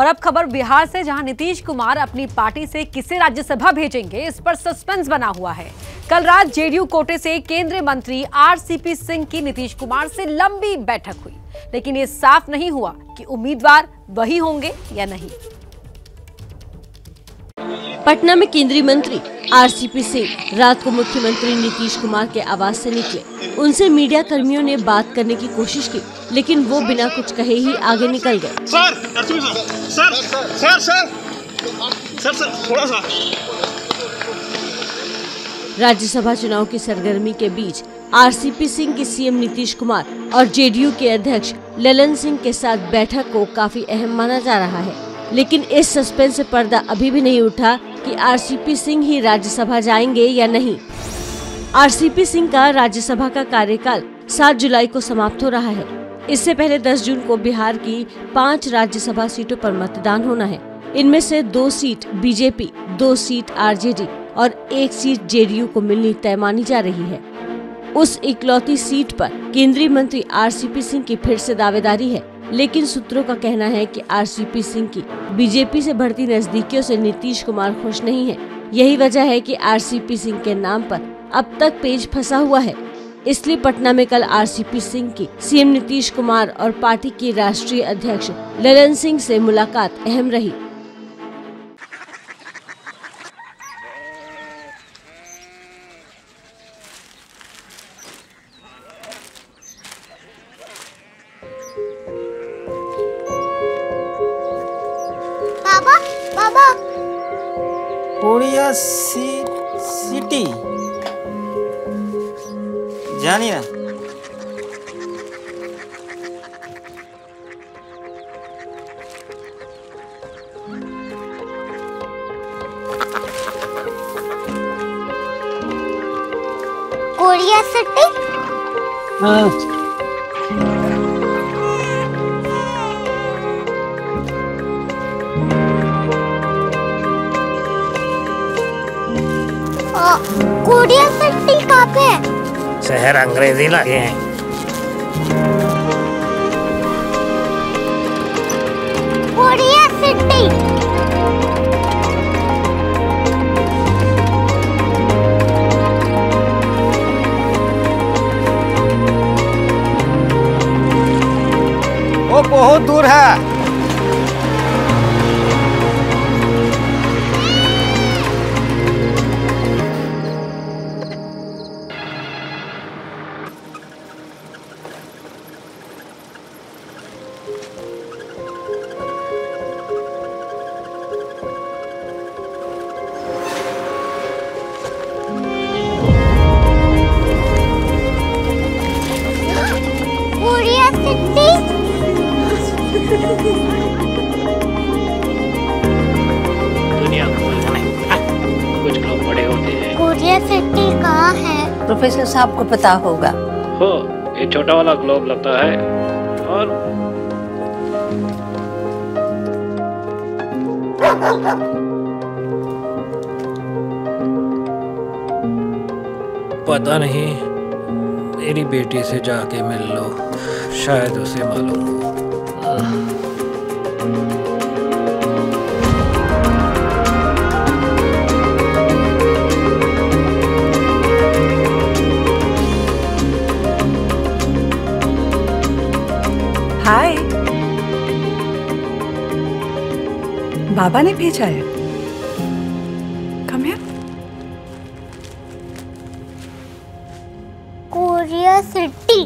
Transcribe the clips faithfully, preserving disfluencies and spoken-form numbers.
और अब खबर बिहार से, जहां नीतीश कुमार अपनी पार्टी से किसे राज्यसभा भेजेंगे इस पर सस्पेंस बना हुआ है। कल रात जेडीयू कोटे से केंद्रीय मंत्री आरसीपी सिंह की नीतीश कुमार से लंबी बैठक हुई, लेकिन ये साफ नहीं हुआ कि उम्मीदवार वही होंगे या नहीं। पटना में केंद्रीय मंत्री आरसीपी सिंह रात को मुख्यमंत्री नीतीश कुमार के आवास से निकले। उनसे मीडिया कर्मियों ने बात करने की कोशिश की, लेकिन वो बिना कुछ कहे ही आगे निकल गए। Sir, sir, sir, sir, sir, sir, थोड़ा सा। राज्यसभा चुनाव की सरगर्मी के बीच आरसीपी सिंह की सीएम नीतीश कुमार और जेडीयू के अध्यक्ष ललन सिंह के साथ बैठक को काफी अहम माना जा रहा है, लेकिन इस सस्पेंस से पर्दा अभी भी नहीं उठा कि आरसीपी सिंह ही राज्यसभा जाएंगे या नहीं। आरसीपी सिंह का राज्यसभा का कार्यकाल सात जुलाई को समाप्त हो रहा है। इससे पहले दस जून को बिहार की पांच राज्यसभा सीटों पर मतदान होना है। इनमें से दो सीट बीजेपी, दो सीट आरजेडी और एक सीट जेडीयू को मिलनी तय मानी जा रही है। उस इकलौती सीट पर केंद्रीय मंत्री आरसीपी सिंह की फिर से दावेदारी है, लेकिन सूत्रों का कहना है कि आरसीपी सिंह की बीजेपी से बढ़ती नजदीकियों से नीतीश कुमार खुश नहीं है। यही वजह है कि आरसीपी सिंह के नाम पर अब तक पेज फंसा हुआ है। इसलिए पटना में कल आरसीपी सिंह की सीएम नीतीश कुमार और पार्टी की राष्ट्रीय अध्यक्ष ललन सिंह से मुलाकात अहम रही। बाबा, बाबा। पूर्णिया सी, सिटी जानी ना। पूर्णिया सिटी। हाँ। कोडिया सिटी काफे शहर अंग्रेजी लगे हैं। कोडिया सिटी वो बहुत दूर है। दुनिया कुछ लोग बड़े होते हैं। पूर्णिया सिटी कहाँ है? प्रोफेसर साहब को पता होगा। हो, ये छोटा वाला ग्लोब लगता है। और पता नहीं, मेरी बेटी से जाके मिल लो, शायद उसे मालूम हो। हाय, बाबा ने भेजा है। Come here. Korea city.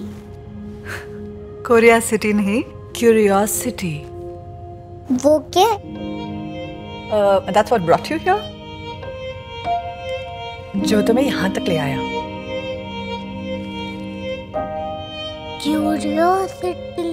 Korea city नहीं, क्यूरियोसिटी। वो क्या? That's what brought you here? जो तुम्हें यहाँ तक ले आया। क्यूरियोसिटी।